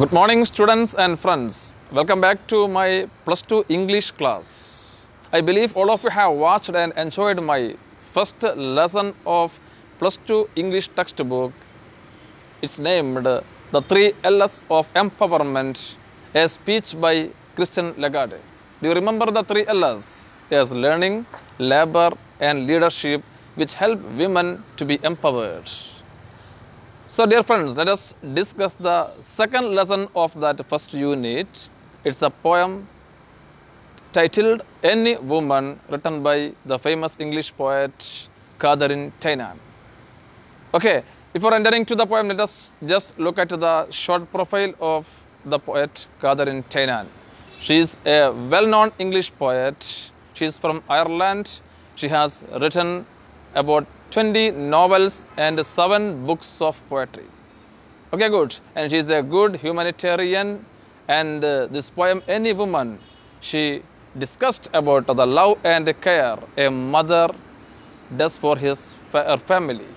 Good morning, students and friends. Welcome back to my plus 2 English class. I believe all of you have watched and enjoyed my first lesson of plus 2 English textbook. It's named The 3 L's of Empowerment, a speech by Christian Lagarde. Do you remember the 3 L's? There's learning, labor, and leadership, which help women to be empowered. So dear friends, let us discuss the second lesson of that first unit. It's a poem titled Any Woman, written by the famous English poet Katherine Tynan. Okay, before entering to the poem, let us just look at the short profile of the poet Katherine Tynan. She is a well-known English poet. She is from Ireland. She has written about 20 novels and 7 books of poetry. Okay, good. And she is a good humanitarian. And this poem, Any Woman, she discussed about the love and care a mother does for her family.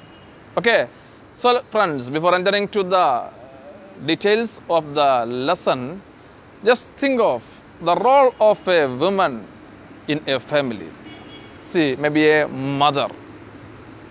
Okay. So, friends, before entering to the details of the lesson, just think of the role of a woman in a family. See, maybe a mother.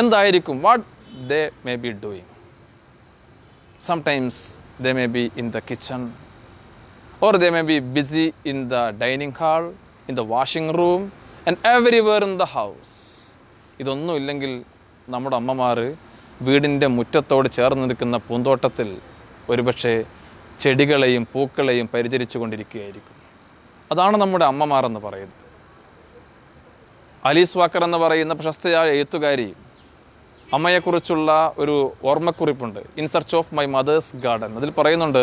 എന്തായിരിക്കും what they may be doing? Sometimes they may be in the kitchen, or they may be busy in the dining hall, in the washing room, and everywhere in the house. ഇതൊന്നും ഇല്ലെങ്കിൽ നമ്മുടെ അമ്മമാർ വീടിൻ്റെ മുറ്റത്തോട് ചേർന്ന് നിൽക്കുന്ന പൂന്തോട്ടത്തിൽ ഒരുപക്ഷെ ചെടികളെയും പൂക്കളെയും പരിചരിച്ചു കൊണ്ടിരിക്കുകയായിരിക്കും. അതാണ് നമ്മുടെ അമ്മമാർ എന്ന് പറയുന്നത്. അലീസ് വാക്കർ എന്ന് പറയുന്ന പ്രശസ്തയായ എഴുത്തുകാരി അമ്മയെക്കുറിച്ചുള്ള ഒരു ഓർമ്മക്കുറിപ്പുണ്ട്, in search of my mother's garden. അതിൽ പറയുന്നുണ്ട്,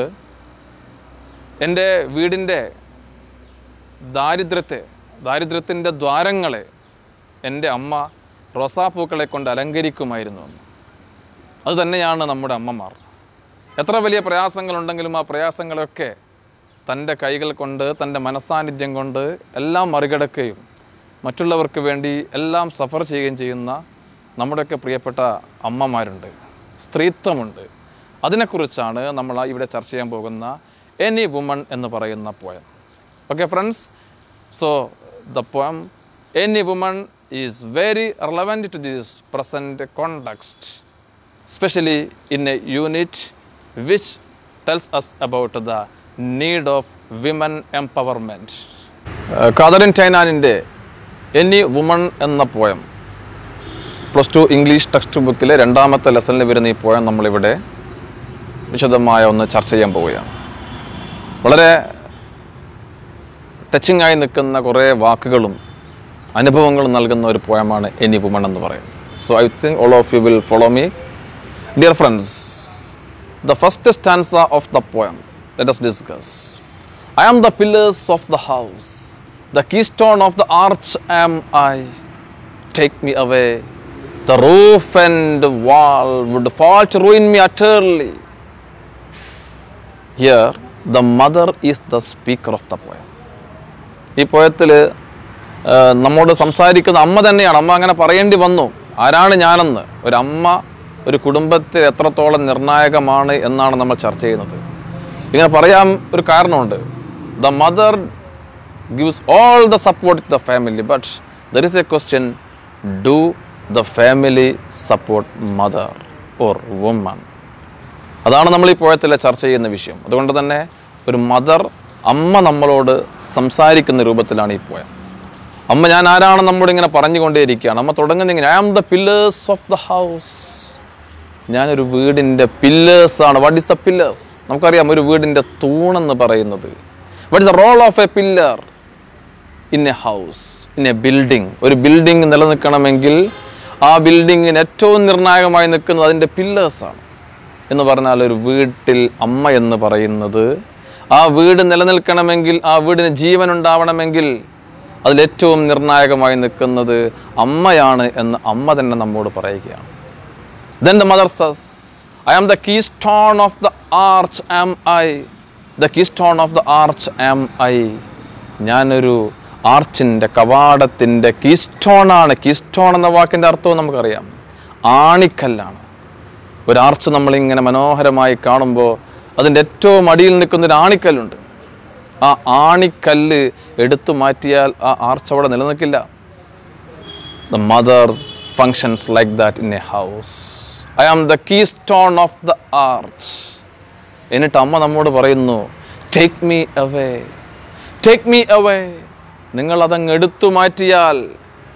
എൻ്റെ വീടിൻ്റെ ദാരിദ്ര്യത്തിൻ്റെ ദ്വാരങ്ങളെ എൻ്റെ അമ്മ റോസാപ്പൂക്കളെ കൊണ്ട് അലങ്കരിക്കുമായിരുന്നു. അത് തന്നെയാണ് നമ്മുടെ അമ്മമാർ. എത്ര വലിയ പ്രയാസങ്ങളുണ്ടെങ്കിലും ആ പ്രയാസങ്ങളൊക്കെ തൻ്റെ കൈകൾ കൊണ്ട്, തൻ്റെ മനസാന്നിധ്യം കൊണ്ട് എല്ലാം മറികടക്കുകയും മറ്റുള്ളവർക്ക് വേണ്ടി എല്ലാം സഫർ ചെയ്യുകയും ചെയ്യുന്ന നമ്മുടെയൊക്കെ പ്രിയപ്പെട്ട അമ്മമാരുണ്ട്, സ്ത്രീത്വമുണ്ട്. അതിനെക്കുറിച്ചാണ് നമ്മൾ ഇവിടെ ചർച്ച ചെയ്യാൻ പോകുന്ന എനി വുമൺ എന്ന് പറയുന്ന poem. Okay friends, so the poem any woman is very relevant to this present context, specially in a unit which tells us about the need of women empowerment. Catherine ടൈനാനിൻ്റെ any woman എന്ന poem plus two English text ബുക്കിലെ രണ്ടാമത്തെ ലെസണിൽ വരുന്ന ഈ poem നമ്മളിവിടെ വിശദമായ ഒന്ന് ചർച്ച ചെയ്യാൻ പോവുകയാണ്. വളരെ ടച്ചിങ് ആയി നിൽക്കുന്ന കുറേ വാക്കുകളും അനുഭവങ്ങളും നൽകുന്ന ഒരു പോയമാണ് എനി വുമൺ എന്ന് പറയുന്നത്. So I think all of you will follow me. Dear friends, the first stanza of the poem let us discuss. I am the pillars of the house, the keystone of the arch am I. Take me away, the roof and wall would fall to ruin me utterly. Here the mother is the speaker of the poem. ഈ പോയത്തിൽ നമ്മോട് സംസാരിക്കുന്ന അമ്മ തന്നെയാണ്. അമ്മ അങ്ങനെ പറയേണ്ടി വന്നു. ആരാണ് ഞാനെന്ന്, ഒരു അമ്മ ഒരു കുടുംബത്തിൽ എത്രത്തോളം നിർണായകമാണ് എന്നാണ് നമ്മൾ ചർച്ച ചെയ്യുന്നത്. ഇങ്ങനെ പറയാൻ ഒരു കാരണമുണ്ട്. The mother gives all the support to the family, but there is a question, do the family support mother or woman? അതാണ് നമ്മൾ ഈ പോയത്തിലെ ചർച്ച ചെയ്യുന്ന വിഷയം. അതുകൊണ്ട് തന്നെ ഒരു മദർ, അമ്മ നമ്മളോട് സംസാരിക്കുന്ന രൂപത്തിലാണ് ഈ പോയം. അമ്മ ഞാൻ ആരാണെന്ന് നമ്മോട് ഇങ്ങനെ പറഞ്ഞുകൊണ്ടേയിരിക്കുകയാണ്. അമ്മ തുടങ്ങുന്ന ഇങ്ങനെ, I am the pillars of the house. ഞാനൊരു വീടിൻ്റെ പില്ലേഴ്സാണ്. What is the pillars? നമുക്കറിയാം ഒരു വീടിൻ്റെ തൂണെന്ന് പറയുന്നത്. What is the role of a pillar in a house, in a building? ഒരു ബിൽഡിംഗ് നിലനിൽക്കണമെങ്കിൽ ആ ബിൽഡിങ്ങിന് ഏറ്റവും നിർണായകമായി നിൽക്കുന്നത് അതിൻ്റെ പില്ലേഴ്സാണ്. എന്ന് പറഞ്ഞാൽ ഒരു വീട്ടിൽ അമ്മ എന്ന് പറയുന്നത് ആ വീട് നിലനിൽക്കണമെങ്കിൽ, ആ വീടിന് ജീവൻ ഉണ്ടാവണമെങ്കിൽ അതിലേറ്റവും നിർണായകമായി നിൽക്കുന്നത് അമ്മയാണ് എന്ന് അമ്മ തന്നെ നമ്മോട് പറയുകയാണ്. Then the mother says, I am the keystone of the arch am I. The keystone of the arch am I. ഞാനൊരു ആർച്ചിൻ്റെ, കവാടത്തിൻ്റെ കീസ്റ്റോണാണ്. കീസ്റ്റോൺ എന്ന വാക്കിൻ്റെ അർത്ഥവും നമുക്കറിയാം, ആണിക്കല്ലാണ്. ഒരു ആർച്ച് നമ്മളിങ്ങനെ മനോഹരമായി കാണുമ്പോൾ അതിൻ്റെ ഏറ്റവും അടിയിൽ നിൽക്കുന്നൊരു ആണിക്കല്ലുണ്ട്. ആ ആണിക്കല്ല് എടുത്തു മാറ്റിയാൽ ആ ആർച്ച് അവിടെ നിലനിൽക്കില്ല. The mother functions like that in a house. I am the keystone of the arch. എന്നിട്ട് അമ്മ നമ്മോട് പറയുന്നു, Take me away. Take me away. നിങ്ങളതങ്ങ് എടുത്തു മാറ്റിയാൽ,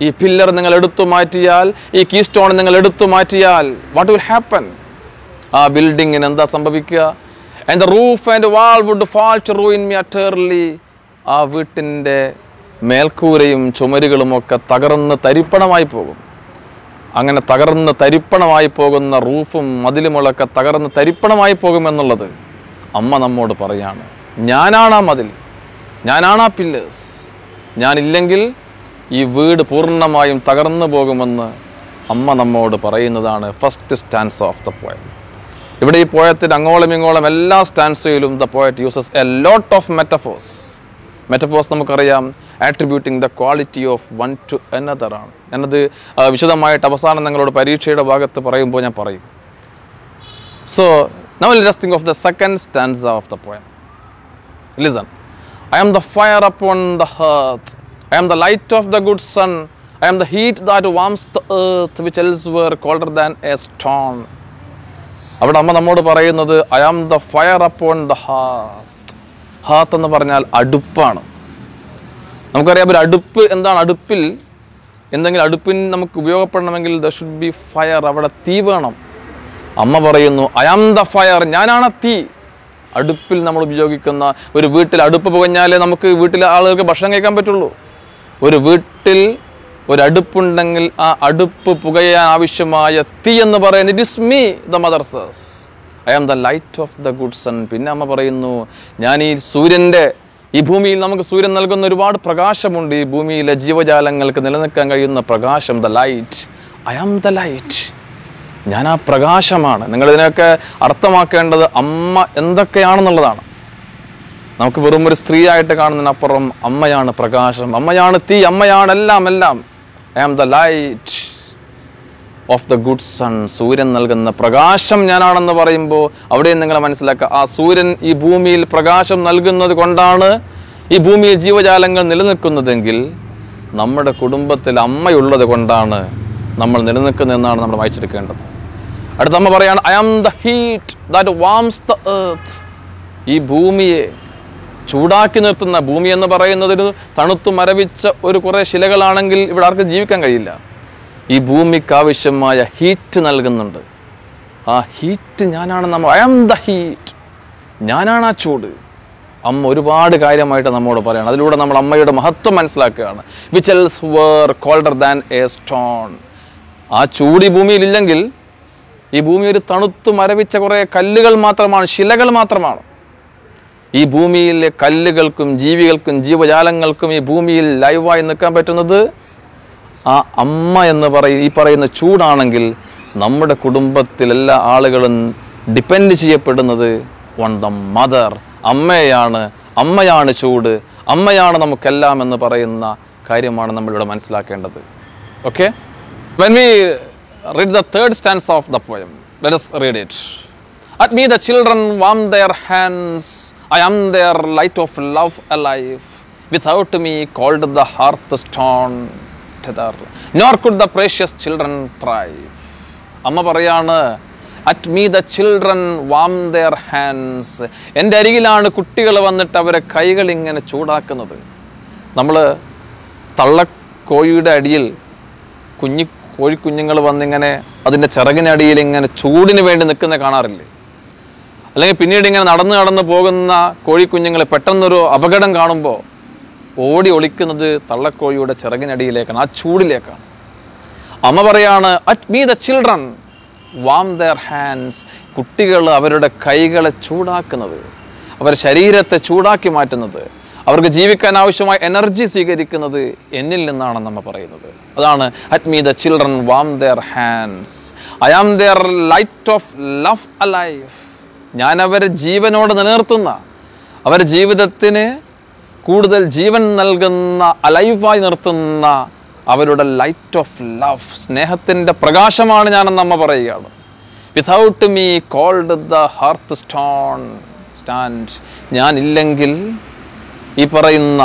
ഈ പില്ലർ നിങ്ങൾ എടുത്തു മാറ്റിയാൽ, ഈ കീ സ്റ്റോൺ നിങ്ങൾ എടുത്തു മാറ്റിയാൽ, വാട്ട് വിൽ ഹാപ്പൻ? ആ ബിൽഡിങ്ങിന് എന്താ സംഭവിക്കുക? And the roof and wall would fall to ruin me utterly. ആ വീട്ടിൻ്റെ മേൽക്കൂരയും ചുമരുകളുമൊക്കെ തകർന്ന് തരിപ്പണമായി പോകും. അങ്ങനെ തകർന്ന് തരിപ്പണമായി പോകുന്ന റൂഫും മതിലുമൊക്കെ തകർന്ന് തരിപ്പണമായി പോകുമെന്നുള്ളത് അമ്മ നമ്മോട് പറയാണ്. ഞാനാണ് ആ മതിൽ, ഞാനാണ് ആ പില്ലേഴ്സ്. ഞാനില്ലെങ്കിൽ ഈ വീട് പൂർണ്ണമായും തകർന്നു പോകുമെന്ന് അമ്മ നമ്മോട് പറയുന്നതാണ് first stanza of the poem. ഇവിടെ ഈ പോയത്തിൻ്റെ അങ്ങോളം ഇങ്ങോളം എല്ലാ സ്റ്റാൻസയിലും the poet uses a lot of metaphors. Metaphors നമുക്കറിയാം, attributing the quality of one to another ആണ് എന്നത് വിശദമായിട്ട് അവസാനം നിങ്ങളോട് പരീക്ഷയുടെ ഭാഗത്ത് പറയുമ്പോൾ ഞാൻ പറയും. So now let us think of the second stanza of the poem. Listen. I am the fire upon the hearth. I am the light of the good sun. I am the heat that warms the earth, which elsewhere colder than a stone. അവിടെ അമ്മ നമ്മോട് പറയുന്നത്, I am the fire upon the hearth. hearth എന്ന് പറഞ്ഞാൽ അടുപ്പാണ്. നമുക്കറിയാം ഒരു അടുപ്പ് എന്താണ്. അടുപ്പിൽ എന്തെങ്കിലും, അടുപ്പിന് നമുക്ക് ഉപയോഗപ്പെടണമെങ്കിൽ there should be fire. അവിടെ തീ വേണം. അമ്മ പറയുന്നു, I am the fire. ഞാനാണ് തീ. അടുപ്പിൽ നമ്മൾ ഉപയോഗിക്കുന്ന, ഒരു വീട്ടിൽ അടുപ്പ് പുകഞ്ഞാലേ നമുക്ക് വീട്ടിലെ ആളുകൾക്ക് ഭക്ഷണം കഴിക്കാൻ പറ്റുള്ളൂ. ഒരു വീട്ടിൽ ഒരടുപ്പുണ്ടെങ്കിൽ ആ അടുപ്പ് പുകയാൻ ആവശ്യമായ തീ എന്ന് പറയുന്നത് it is me. The mother says I am the light of the good sun. പിന്നെ അമ്മ പറയുന്നു, ഞാൻ ഈ സൂര്യൻ്റെ, ഈ ഭൂമിയിൽ നമുക്ക് സൂര്യൻ നൽകുന്ന ഒരുപാട് പ്രകാശമുണ്ട്. ഈ ഭൂമിയിലെ ജീവജാലങ്ങൾക്ക് നിലനിൽക്കാൻ കഴിയുന്ന പ്രകാശം, the light. I am the light. ഞാൻ ആ പ്രകാശമാണ്. നിങ്ങളിതിനൊക്കെ അർത്ഥമാക്കേണ്ടത് അമ്മ എന്തൊക്കെയാണെന്നുള്ളതാണ്. നമുക്ക് വെറും ഒരു സ്ത്രീ ആയിട്ട് കാണുന്നതിനപ്പുറം അമ്മയാണ് പ്രകാശം, അമ്മയാണ് തീ, അമ്മയാണ് എല്ലാം എല്ലാം. I am the light of the good sun. സൂര്യൻ നൽകുന്ന പ്രകാശം ഞാനാണെന്ന് പറയുമ്പോൾ അവിടെയും നിങ്ങൾ മനസ്സിലാക്കുക, ആ സൂര്യൻ ഈ ഭൂമിയിൽ പ്രകാശം നൽകുന്നത് കൊണ്ടാണ് ഈ ഭൂമിയിൽ ജീവജാലങ്ങൾ നിലനിൽക്കുന്നതെങ്കിൽ നമ്മുടെ കുടുംബത്തിൽ അമ്മയുള്ളത് കൊണ്ടാണ് നമ്മൾ നിലനിൽക്കുന്നതെന്നാണ് നമ്മൾ വായിച്ചെടുക്കേണ്ടത്. അടുത്ത അമ്മ പറയാണ്, I am the heat that warms the earth. ഈ ഭൂമിയെ ചൂടാക്കി നിർത്തുന്ന, ഭൂമി എന്ന് പറയുന്നതൊരു തണുത്തു മരവിച്ച ഒരു കുറേ ശിലകളാണെങ്കിൽ ഇവിടെ ആർക്കും ജീവിക്കാൻ കഴിയില്ല. ഈ ഭൂമിക്കാവശ്യമായ ഹീറ്റ് നൽകുന്നുണ്ട്. ആ ഹീറ്റ് ഞാനാണ്. നമ്മൾ ഐ ആം ദ ഹീറ്റ്. ഞാനാണ് ആ ചൂട്. അമ്മ ഒരുപാട് കാര്യമായിട്ട് നമ്മോട് പറയണം. അതിലൂടെ നമ്മൾ അമ്മയുടെ മഹത്വം മനസ്സിലാക്കുകയാണ്. Which else were colder than a stone. ആ ചൂട് ഈ ഭൂമിയിലില്ലെങ്കിൽ ഈ ഭൂമി ഒരു തണുത്തു മരവിച്ച കുറേ കല്ലുകൾ മാത്രമാണ്, ശിലകൾ മാത്രമാണ്. ഈ ഭൂമിയിലെ കല്ലുകൾക്കും ജീവികൾക്കും ജീവജാലങ്ങൾക്കും ഈ ഭൂമിയിൽ ലൈവായി നിൽക്കാൻ പറ്റുന്നത് ആ അമ്മ എന്ന് പറയുന്ന ചൂടാണെങ്കിൽ നമ്മുടെ കുടുംബത്തിലെല്ലാ ആളുകളും ഡിപ്പെൻഡ് ചെയ്യപ്പെടുന്നത് ഓൺ ദ മദർ. അമ്മയാണ്. അമ്മയാണ് ചൂട്, അമ്മയാണ് നമുക്കെല്ലാം എന്ന് പറയുന്ന കാര്യമാണ് നമ്മളിവിടെ മനസ്സിലാക്കേണ്ടത്. Okay. When we read the third stanza of the poem, let us read it. At me the children warm their hands. I am their light of love alive. Without me cold the hearth stone tether, nor could the precious children thrive. Amma parayana, at me the children warm their hands. Ende arigilaanu kuttikal vanniṭṭu avare kaigal ingane choodaakkunnathu. Nammal thalla koyude adiyil കോഴിക്കുഞ്ഞുങ്ങൾ വന്നിങ്ങനെ അതിൻ്റെ ചിറകിനടിയിൽ ഇങ്ങനെ ചൂടിന് വേണ്ടി നിൽക്കുന്ന കാണാറില്ലേ? അല്ലെങ്കിൽ പിന്നീട് ഇങ്ങനെ നടന്ന് നടന്ന് പോകുന്ന കോഴിക്കുഞ്ഞുങ്ങൾ പെട്ടെന്നൊരു അപകടം കാണുമ്പോൾ ഓടി ഒളിക്കുന്നത് തള്ളക്കോഴിയുടെ ചിറകിനടിയിലേക്കാണ്, ആ ചൂടിലേക്കാണ്. അമ്മ പറയാണ്, at me the children warm their hands. കുട്ടികൾ അവരുടെ കൈകളെ ചൂടാക്കുന്നത്. അവർ ശരീരത്തെ ചൂടാക്കി മാറ്റുന്നത്, അവർക്ക് ജീവിക്കാൻ ആവശ്യമായ എനർജി സ്വീകരിക്കുന്നത് എന്നിൽ നിന്നാണെന്ന് നമ്മൾ പറയുന്നത്. അതാണ് let me the children warm their hands, I am their light of love alive. ഞാൻ അവരെ ജീവനോട് നിലനിർത്തുന്ന, അവരെ ജീവിതത്തിന് കൂടുതൽ ജീവൻ നൽകുന്ന, അലൈവായി നിർത്തുന്ന അവരുടെ ലൈറ്റ് ഓഫ് ലവ്, സ്നേഹത്തിൻ്റെ പ്രകാശമാണ് ഞാനെന്ന് അമ്മ പറയുകയാണ്. Without me cold the hearth stone stand. ഞാനില്ലെങ്കിൽ, ഈ പറയുന്ന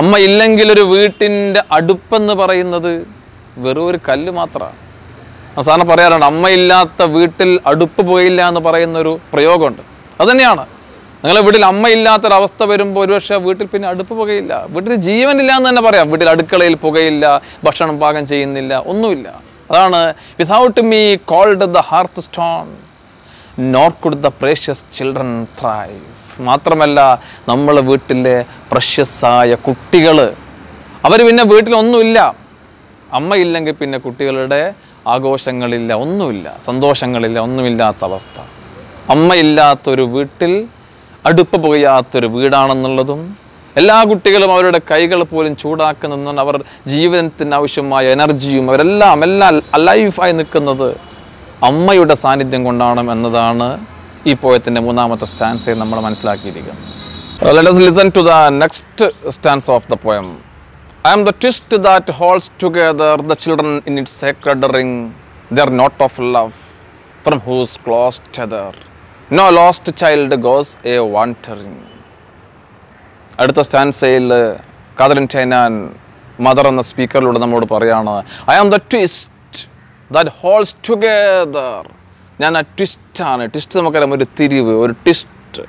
അമ്മ ഇല്ലെങ്കിൽ ഒരു വീട്ടിൻ്റെ അടുപ്പെന്ന് പറയുന്നത് വെറും ഒരു കല്ല് മാത്രമാണ്. അവസാനം പറയാറുണ്ട് അമ്മയില്ലാത്ത വീട്ടിൽ അടുപ്പ് പോയില്ല എന്ന് പറയുന്നൊരു പ്രയോഗമുണ്ട്. അതുതന്നെയാണ്, നിങ്ങളെ വീട്ടിൽ അമ്മയില്ലാത്തൊരവസ്ഥ വരുമ്പോൾ ഒരുപക്ഷെ വീട്ടിൽ പിന്നെ അടുപ്പ് പുകയില്ല, വീട്ടിൽ ജീവനില്ല എന്ന് തന്നെ പറയാം. വീട്ടിൽ അടുക്കളയിൽ പുകയില്ല, ഭക്ഷണം പാകം ചെയ്യുന്നില്ല, ഒന്നുമില്ല. അതാണ് without me cold the hearth stone nor could the precious children thrive. മാത്രമല്ല, നമ്മളെ വീട്ടിലെ പ്രഷ്യസായ കുട്ടികൾ, അവർ പിന്നെ വീട്ടിലൊന്നുമില്ല. അമ്മയില്ലെങ്കിൽ പിന്നെ കുട്ടികളുടെ ആഘോഷങ്ങളില്ല, ഒന്നുമില്ല, സന്തോഷങ്ങളില്ല, ഒന്നുമില്ലാത്ത അവസ്ഥ. അമ്മയില്ലാത്തൊരു വീട്ടിൽ അടുപ്പ് പുകയാത്തൊരു വീടാണെന്നുള്ളതും, എല്ലാ കുട്ടികളും അവരുടെ കൈകൾ പോലും ചൂടാക്കുന്നതെന്നാണ് അവർ ജീവിതത്തിന് ആവശ്യമായ എനർജിയും അവരെല്ലാം അലൈവായി നിൽക്കുന്നത് അമ്മയുടെ സാന്നിധ്യം കൊണ്ടാണ് എന്നതാണ് ഈ പോയത്തിൻ്റെ മൂന്നാമത്തെ സ്റ്റാൻസ് നമ്മൾ മനസ്സിലാക്കിയിരിക്കുന്നത്. Let us listen to the next stanza of the poem. I am the twist that holds together the children in its sacred ring, their knot of love, from whose close tether no lost child goes a wandering. അടുത്ത സ്റ്റാൻസയിൽ Catherine Tynan mother എന്ന സ്പീക്കറിലൂടെ നമ്മോട് പറയാണ്, I am the twist that holds together. ഞാൻ ആ ട്വിസ്റ്റാണ്. Twist നമുക്കറിയാം, ഒരു തിരിവ്, ഒരു ട്വിസ്റ്റ്.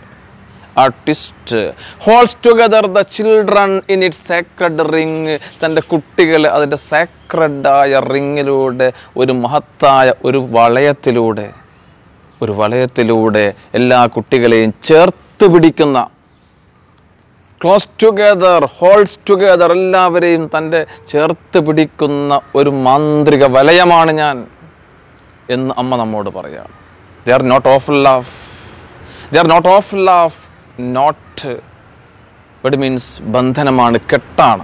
ആ twist holds together the children in it sacred ring. തൻ്റെ കുട്ടികൾ അതിൻ്റെ സേക്രഡായ റിങ്ങിലൂടെ, ഒരു മഹത്തായ ഒരു വളയത്തിലൂടെ, എല്ലാ കുട്ടികളെയും ചേർത്ത് പിടിക്കുന്ന, ക്ലോസ് ടുഗദർ ഹോൾസ് ടുഗദർ, എല്ലാവരെയും തൻ്റെ ചേർത്ത് പിടിക്കുന്ന ഒരു മാന്ത്രിക വലയമാണ് ഞാൻ എന്ന് അമ്മ നമ്മോട് പറയാണ്. They are knot of love, they are knot of love. Knot it means ബന്ധനമാണ്, കെട്ടാണ്.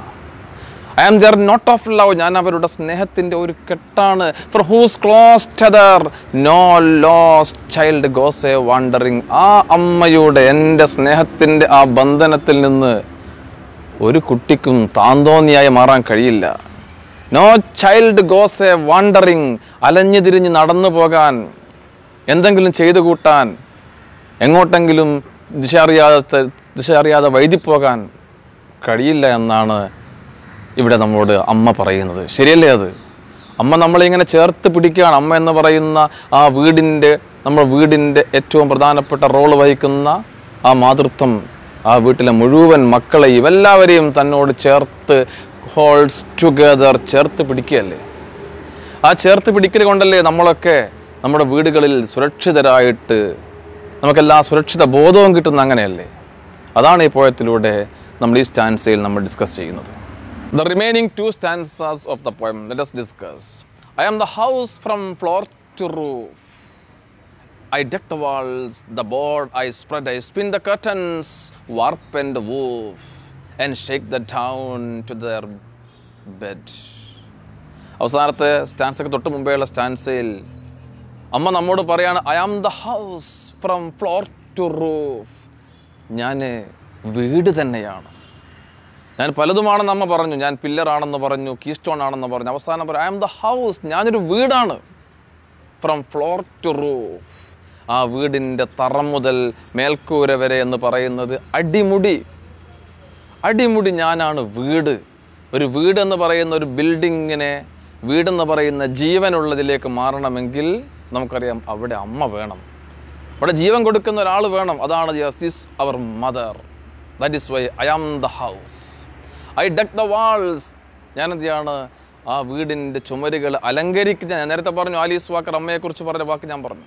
I am their knot of love. ഞാൻ അവരുടെ സ്നേഹത്തിൻ്റെ ഒരു കെട്ടാണ്. For whose close tether no lost child goes a wandering. ആ അമ്മയുടെ, എൻ്റെ സ്നേഹത്തിൻ്റെ ആ ബന്ധനത്തിൽ നിന്ന് ഒരു കുട്ടിക്കും താന്തോന്നിയായി മാറാൻ കഴിയില്ല. No child goes a wandering. അലഞ്ഞു തിരിഞ്ഞ് നടന്നു പോകാൻ, എന്തെങ്കിലും ചെയ്തു കൂട്ടാൻ, എങ്ങോട്ടെങ്കിലും ദിശ അറിയാതെ വൈതിപ്പോകാൻ കഴിയില്ല എന്നാണ് ഇവിടെ നമ്മോട് അമ്മ പറയുന്നത്. ശരിയല്ലേ? അത് അമ്മ നമ്മളിങ്ങനെ ചേർത്ത് പിടിക്കുകയാണ്. അമ്മ എന്ന് പറയുന്ന ആ വീടിൻ്റെ, നമ്മുടെ വീടിൻ്റെ ഏറ്റവും പ്രധാനപ്പെട്ട റോള് വഹിക്കുന്ന ആ മാതൃത്വം, ആ വീട്ടിലെ മുഴുവൻ മക്കളെയും എല്ലാവരെയും തന്നോട് ചേർത്ത് ഹോൾസ് ടുഗദർ, ചേർത്ത് പിടിക്കുകയല്ലേ. ആ ചേർത്ത് പിടിക്കൽ കൊണ്ടല്ലേ നമ്മളൊക്കെ നമ്മുടെ വീടുകളിൽ സുരക്ഷിതരായിട്ട്, നമുക്കെല്ലാ സുരക്ഷിത ബോധവും കിട്ടുന്ന, അങ്ങനെയല്ലേ. അതാണ് ഈ പോയത്തിലൂടെ നമ്മൾ ഈ സ്റ്റാൻസയിൽ നമ്മൾ ഡിസ്കസ് ചെയ്യുന്നത്. The remaining two stanzas of the poem, let us discuss. I am the house from floor to roof. I deck the walls, the board I spread, I spin the curtains, warp and woof, and shake the town to their bed. അവസാനത്തെ സ്റ്റാൻസയ്ക്ക് തൊട്ട് മുമ്പേയുള്ള സ്റ്റാൻസയിൽ അമ്മ നമ്മോട് പറയാണ്, I am the house from floor to roof. ഞാൻ വീട് തന്നെയാണ്. ഞാൻ പലതുമാണെന്ന് അമ്മ പറഞ്ഞു. ഞാൻ പില്ലറാണെന്ന് പറഞ്ഞു, കീ സ്റ്റോൺ ആണെന്ന് പറഞ്ഞു. അവസാനം പറയും, ഐ ആം ദ ഹൗസ്. ഞാനൊരു വീടാണ്. ഫ്രം ഫ്ലോർ ടു റൂഫ്, ആ വീടിൻ്റെ തറം മുതൽ മേൽക്കൂര വരെ എന്ന് പറയുന്നത് അടിമുടി ഞാനാണ് വീട്. ഒരു വീടെന്ന് പറയുന്ന ഒരു ബിൽഡിങ്ങിനെ, വീടെന്ന് പറയുന്ന ജീവനുള്ളതിലേക്ക് മാറണമെങ്കിൽ നമുക്കറിയാം അവിടെ അമ്മ വേണം, അവിടെ ജീവൻ കൊടുക്കുന്ന ഒരാൾ വേണം. അതാണ് justice our mother. That is why I am the house. I deck the walls. ഞാനെന്ത് ചെയ്യാണ്? ആ വീടിൻ്റെ ചുമരുകൾ അലങ്കരിക്കുന്ന. ഞാൻ നേരത്തെ പറഞ്ഞു, ആലീസ് വാക്കർ അമ്മയെക്കുറിച്ച് പറഞ്ഞ വാക്ക് ഞാൻ പറഞ്ഞു.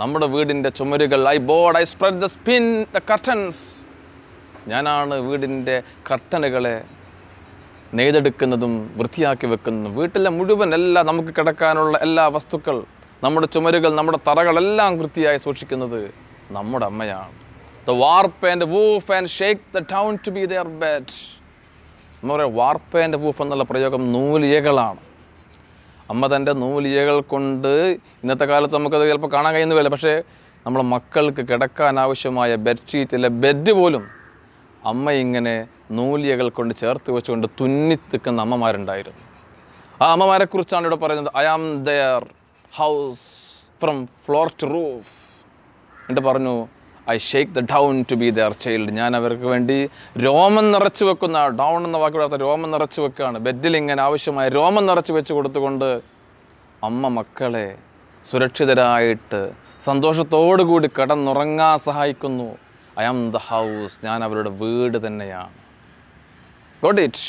നമ്മുടെ വീടിൻ്റെ ചുമരുകൾ, I board I spread the spin the curtains. ഞാനാണ് വീടിൻ്റെ കർട്ടനുകളെ നെയ്തെടുക്കുന്നതും വൃത്തിയാക്കി വെക്കുന്നതും. വീട്ടിലെ മുഴുവൻ എല്ലാ നമുക്ക് കിടക്കാനുള്ള എല്ലാ വസ്തുക്കൾ, നമ്മുടെ ചുമരുകൾ, നമ്മുടെ തറകളെല്ലാം വൃത്തിയായി സൂക്ഷിക്കുന്നത് നമ്മുടെ അമ്മയാണ്. The warp and woof and shake the town to be their bed. എന്ന് പറയാം, വാർപ്പ് ആൻഡ് വൂഫ് എന്നുള്ള പ്രയോഗം നൂലിയകളാണ്. അമ്മ തൻ്റെ നൂലിയകൾ കൊണ്ട് ഇന്നത്തെ കാലത്ത് നമുക്കത് ചിലപ്പോൾ കാണാൻ കഴിയുന്നില്ല. പക്ഷേ നമ്മളെ മക്കൾക്ക് കിടക്കാൻ ആവശ്യമായ ബെഡ്ഷീറ്റിലെ ബെഡ് പോലും അമ്മ ഇങ്ങനെ നൂലിയകൾ കൊണ്ട് ചേർത്ത് വെച്ചുകൊണ്ട് തുന്നിത്തിക്കുന്ന അമ്മമാരുണ്ടായിരുന്നു. ആ അമ്മമാരെ കുറിച്ചാണ് ഇവിടെ പറയുന്നത്. I am their house from floor to roof. എന്നിട്ട് പറഞ്ഞു, I shake the down to be their child. ഞാൻ അവർക്ക് വേണ്ടി രോമം നിറച്ചു വെക്കുന്ന, ഡൗൺ എന്ന വാക്കിനർത്ഥം രോമം നിറച്ചു വെക്കുകയാണ്. ബെഡിൽ ഇങ്ങനെ ആവശ്യമായ രോമം നിറച്ചു വെച്ച് കൊടുത്തുകൊണ്ട് അമ്മ മക്കളെ സുരക്ഷിതരായിട്ട് സന്തോഷത്തോടു കൂടി കിടന്നുറങ്ങാൻ സഹായിക്കുന്നു. I am the house. ഞാൻ അവരുടെ വീട് തന്നെയാണ്. Got it?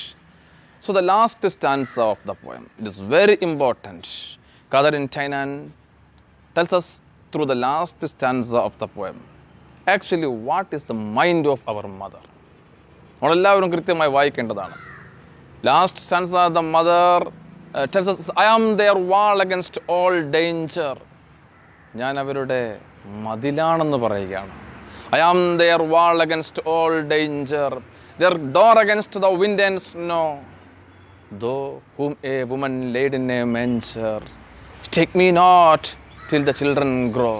So the last stanza of the poem, it is very important. Katherine Tynan tells us through the last stanza of the poem. Actually, what is the mind of our mother? നമ്മളെല്ലാവരും കൃത്യമായി വായിക്കേണ്ടതാണ്. Last stanza the mother tells us, I am their wall against all danger. ഞാൻ അവരുടെ മതിലാണെന്ന് പറയുകയാണ്. I am their wall against all danger, their door against the wind and snow. Though whom a woman laid in a manger, take me not till the children grow.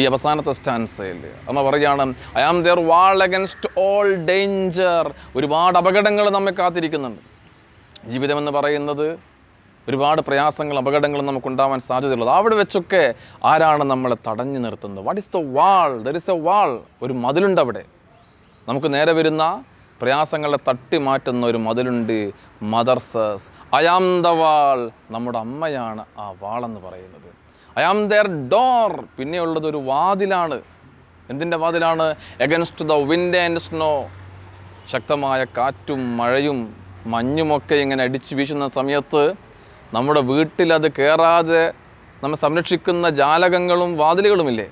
ഈ അവസാനത്തെ സ്റ്റാൻസയിൽ അമ്മ പറയുകയാണ്, I am their wall against all danger. ഒരുപാട് അപകടങ്ങൾ നമ്മെ കാത്തിരിക്കുന്നുണ്ട്. ജീവിതമെന്ന് പറയുന്നത് ഒരുപാട് പ്രയാസങ്ങൾ, അപകടങ്ങൾ നമുക്കുണ്ടാവാൻ സാധ്യതയുള്ളത്. അവിടെ വെച്ചൊക്കെ ആരാണ് നമ്മളെ തടഞ്ഞു നിർത്തുന്നത്? What is the wall? There is a wall. ഒരു മതിലുണ്ട് അവിടെ. നമുക്ക് നേരെ വരുന്ന പ്രയാസങ്ങളെ തട്ടി മാറ്റുന്ന ഒരു മതിലുണ്ട്. Mother says, I am the wall. നമ്മുടെ അമ്മയാണ് ആ വാളെന്ന് പറയുന്നത്. I am their door. പിന്നെയുള്ളത് ഒരു വാതിലാണ്. എന്തിൻ്റെ വാതിലാണ്? Against the wind and snow. ശക്തമായ കാറ്റും മഴയും മഞ്ഞുമൊക്കെ ഇങ്ങനെ അടിച്ചു വീശുന്ന സമയത്ത് നമ്മുടെ വീട്ടിലത് കയറാതെ നമ്മെ സംരക്ഷിക്കുന്ന ജാലകങ്ങളും വാതിലുകളുമില്ലേ?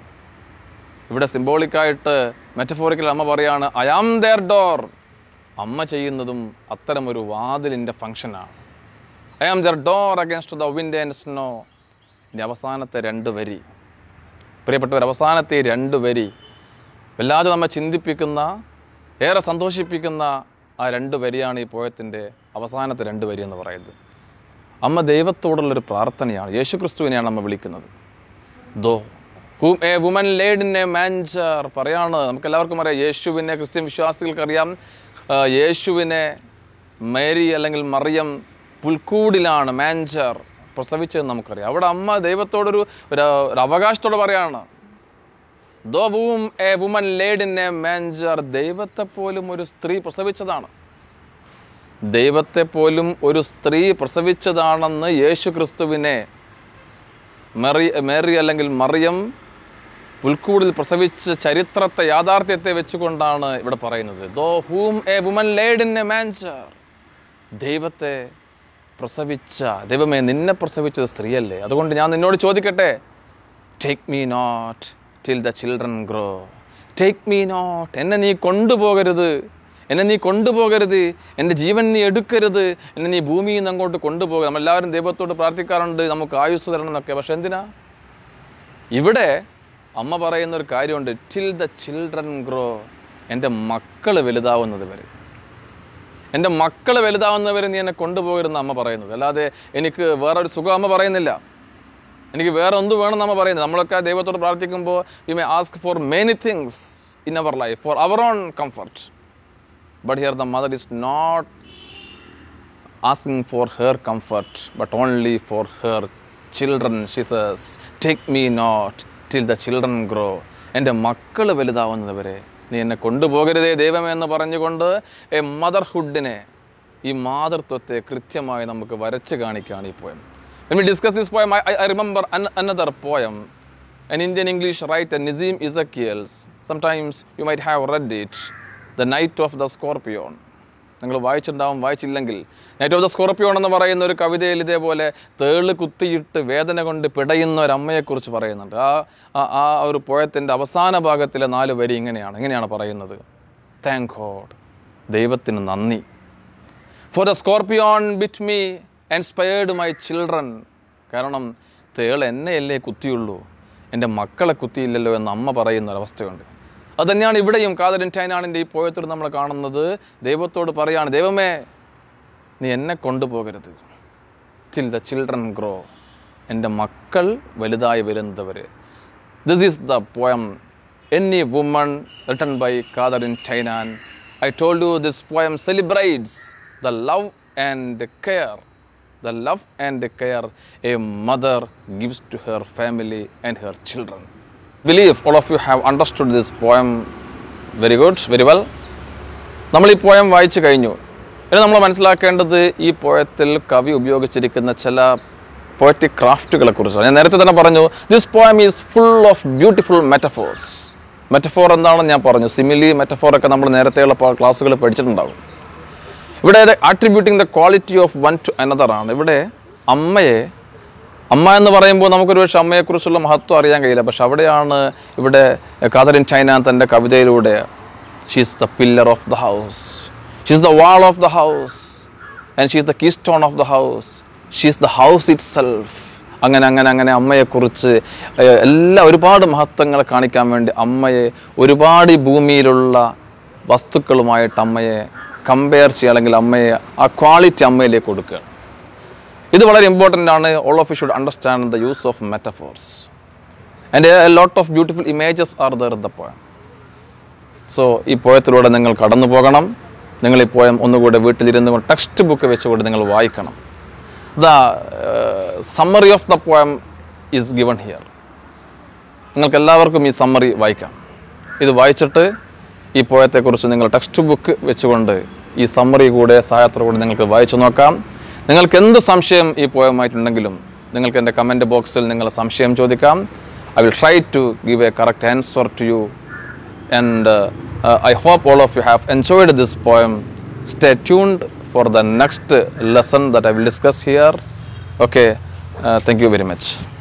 ഇവിടെ സിംബോളിക്കായിട്ട് മെറ്റഫോറിക്കൽ അമ്മ പറയാണ്, ഐ ആം their door. അമ്മ ചെയ്യുന്നതും അത്തരമൊരു വാതിലിൻ്റെ ഫങ്ഷനാണ്. I am their door against the wind and snow. എൻ്റെ അവസാനത്തെ രണ്ട് വരി, പ്രിയപ്പെട്ടവർ, അവസാനത്തെ രണ്ട് വരി വല്ലാതെ നമ്മെ ചിന്തിപ്പിക്കുന്ന, ഏറെ സന്തോഷിപ്പിക്കുന്ന ആ രണ്ട് വരിയാണ് ഈ പോയത്തിൻ്റെ അവസാനത്തെ രണ്ട് വരി എന്ന് പറയുന്നത്. അമ്മ ദൈവത്തോടുള്ളൊരു പ്രാർത്ഥനയാണ്. യേശു ക്രിസ്തുവിനെയാണ് നമ്മ വിളിക്കുന്നത്. Thou whom a woman laid in a manger പറയാണ്. നമുക്കെല്ലാവർക്കും അറിയാം, യേശുവിനെ ക്രിസ്ത്യൻ വിശ്വാസികൾക്കറിയാം, യേശുവിനെ മേരി അല്ലെങ്കിൽ മറിയം പുൽക്കൂടിലാണ്, മാഞ്ചർ, പ്രസവിച്ചതെന്ന് നമുക്കറിയാം. അവിടെ അമ്മ ദൈവത്തോടൊരു അവകാശത്തോട് പറയാണ്, thou whom a woman laid in a manger. ദൈവത്തെ പോലും ഒരു സ്ത്രീ പ്രസവിച്ചതാണ്. ദൈവത്തെ പോലും ഒരു സ്ത്രീ പ്രസവിച്ചതാണെന്ന് യേശു ക്രിസ്തുവിനെ മേറി അല്ലെങ്കിൽ മറിയം പുൽക്കൂടിൽ പ്രസവിച്ച ചരിത്രത്തെ, യാഥാർത്ഥ്യത്തെ വെച്ചുകൊണ്ടാണ് ഇവിടെ പറയുന്നത്. Thou whom a woman laid in a manger. ദൈവത്തെ പ്രസവിച്ച, ദൈവമേ നിന്നെ പ്രസവിച്ചത് സ്ത്രീയല്ലേ? അതുകൊണ്ട് ഞാൻ നിന്നോട് ചോദിക്കട്ടെ, take me not till the children grow. Take me not, എന്നെ നീ കൊണ്ടുപോകരുത്, എന്നെ നീ കൊണ്ടുപോകരുത്, എൻ്റെ ജീവൻ നീ എടുക്കരുത്, എന്നെ നീ ഭൂമിയിൽ നിന്ന് അങ്ങോട്ട് കൊണ്ടുപോകുക. നമ്മളെല്ലാവരും ദൈവത്തോട് പ്രാർത്ഥിക്കാറുണ്ട്, നമുക്ക് ആയുസ് തരണം എന്നൊക്കെ. പക്ഷെ എന്തിനാ? ഇവിടെ അമ്മ പറയുന്നൊരു കാര്യമുണ്ട്, ടിൽ ദ ചിൽഡ്രൻ ഗ്രോ. എൻ്റെ മക്കൾ വലുതാവുന്നത് വരെ, എൻ്റെ മക്കൾ വലുതാവുന്നവരെ നീ എന്നെ കൊണ്ടുപോകരുതെന്ന് അമ്മ പറയുന്നത്. അല്ലാതെ എനിക്ക് വേറൊരു സുഖം അമ്മ പറയുന്നില്ല, എനിക്ക് വേറെ എന്ത് വേണമെന്ന് അമ്മ പറയുന്നത്. നമ്മളൊക്കെ ദൈവത്തോട് പ്രാർത്ഥിക്കുമ്പോൾ we may ask for many things in our life for our own comfort. But here the mother is not asking for her comfort but only for her children. She says, take me not till the children grow. എൻ്റെ മക്കൾ വലുതാവുന്നവരെ നീ എന്നെ കൊണ്ടുപോകരുതേ ദൈവമെന്ന് പറഞ്ഞുകൊണ്ട് A മദർഹുഡിനെ, ഈ മാതൃത്വത്തെ കൃത്യമായി നമുക്ക് വരച്ച് കാണിക്കുകയാണ് ഈ poem. When we discuss this poem, I remember another poem, an Indian English writer, Nizim Ezekiel. Sometimes you might have read it, The Night of the Scorpion. നിങ്ങൾ വായിച്ചിട്ടുണ്ടാവും, വായിച്ചില്ലെങ്കിൽ നൈറ്റ് ഓഫ് ദ സ്കോർപ്പിയോൺ എന്ന് പറയുന്ന ഒരു കവിതയിൽ ഇതേപോലെ തേള് കുത്തിയിട്ട് വേദന കൊണ്ട് പിടയുന്ന ഒരമ്മയെക്കുറിച്ച് പറയുന്നുണ്ട്. ആ ഒരു പോയത്തിൻ്റെ അവസാന ഭാഗത്തിലെ 4 വരി ഇങ്ങനെയാണ് പറയുന്നത്. താങ്ക് ഗോഡ്, ദൈവത്തിന് നന്ദി. For the scorpion bit me and spared my children. കാരണം തേൾ എന്നെയല്ലേ കുത്തിയുള്ളൂ, എൻ്റെ മക്കളെ കുത്തിയില്ലല്ലോ എന്ന് അമ്മ പറയുന്ന ഒരവസ്ഥയുണ്ട്. Adanya ni berdaya Katherine Tynan ini poyo turun nama kanan nado, dewa turut parayan, dewa me ni enna kondu pogerat. Till the children grow, and the makkal velidai velendavare. This is the poem Any Woman written by Katherine Tynan. I told you this poem celebrates the love and care. The love and care a mother gives to her family and her children. I believe all of you have understood this poem very good, very well. നമ്മൾ ഈ poem വായിച്ചു കഴിഞ്ഞു. ഇനി നമ്മൾ മനസ്സിലാക്കേണ്ടത് ഈ പോയത്തിൽ കവി ഉപയോഗിച്ചിരിക്കുന്ന ചില poetic ക്രാഫ്റ്റുകളെ കുറിച്ചാണ്. ഞാൻ നേരത്തെ തന്നെ പറഞ്ഞു, this poem is full of beautiful metaphors. Metaphor എന്താണ് ഞാൻ പറഞ്ഞു, simile, metaphor ഒക്കെ നമ്മൾ നേരത്തെയുള്ള ക്ലാസ്സുകൾ പഠിച്ചിട്ടുണ്ടാകും. ഇവിടെ attributing the quality of one to another ആണ്. ഇവിടെ അമ്മയെ അമ്മ എന്ന് പറയുമ്പോൾ നമുക്കൊരു പക്ഷേ അമ്മയെക്കുറിച്ചുള്ള മഹത്വം അറിയാൻ കഴിയില്ല. പക്ഷെ അവിടെയാണ് ഇവിടെ കാതറിൻ ചൈനാൻ തൻ്റെ കവിതയിലൂടെ she's the pillar of the house, she's the wall of the house and she's the keystone of the house, she's the house itself. അങ്ങനെ അങ്ങനെ അങ്ങനെ അമ്മയെക്കുറിച്ച് എല്ലാ ഒരുപാട് മഹത്വങ്ങളെ കാണിക്കാൻ വേണ്ടി അമ്മയെ ഒരുപാട് ഈ ഭൂമിയിലുള്ള വസ്തുക്കളുമായിട്ട് അമ്മയെ കമ്പയർ ചെയ്യുക, അല്ലെങ്കിൽ അമ്മയെ ആ ക്വാളിറ്റി അമ്മയിലേക്ക് കൊടുക്കുക. ഇത് വളരെ ഇമ്പോർട്ടൻ്റ് ആണ്. All of you should understand the use of metaphors and a lot of beautiful images are there in the poem. So ഈ പോയത്തിലൂടെ നിങ്ങൾ കടന്നു പോകണം. നിങ്ങൾ ഈ പോയം ഒന്നുകൂടെ വീട്ടിലിരുന്ന് ടെക്സ്റ്റ് ബുക്ക് വെച്ചുകൊണ്ട് നിങ്ങൾ വായിക്കണം. The summary of the poem is given here. നിങ്ങൾക്കെല്ലാവർക്കും ഈ സമ്മറി വായിക്കാം. ഇത് വായിച്ചിട്ട് ഈ പോയത്തെക്കുറിച്ച് നിങ്ങൾ ടെക്സ്റ്റ് ബുക്ക് വെച്ചുകൊണ്ട് ഈ സമ്മറി കൂടെ സഹായത്തോടുകൂടി നിങ്ങൾക്ക് വായിച്ചു നോക്കാം. നിങ്ങൾക്ക് എന്ത് സംശയം ഈ പോയമായിട്ടുണ്ടെങ്കിലും നിങ്ങൾക്ക് എൻ്റെ കമൻറ്റ് ബോക്സിൽ നിങ്ങൾ സംശയം ചോദിക്കാം. I will try to give a correct answer to you and I hope all of you have enjoyed this poem. Stay tuned for the next lesson that I will discuss here. Okay, thank you very much.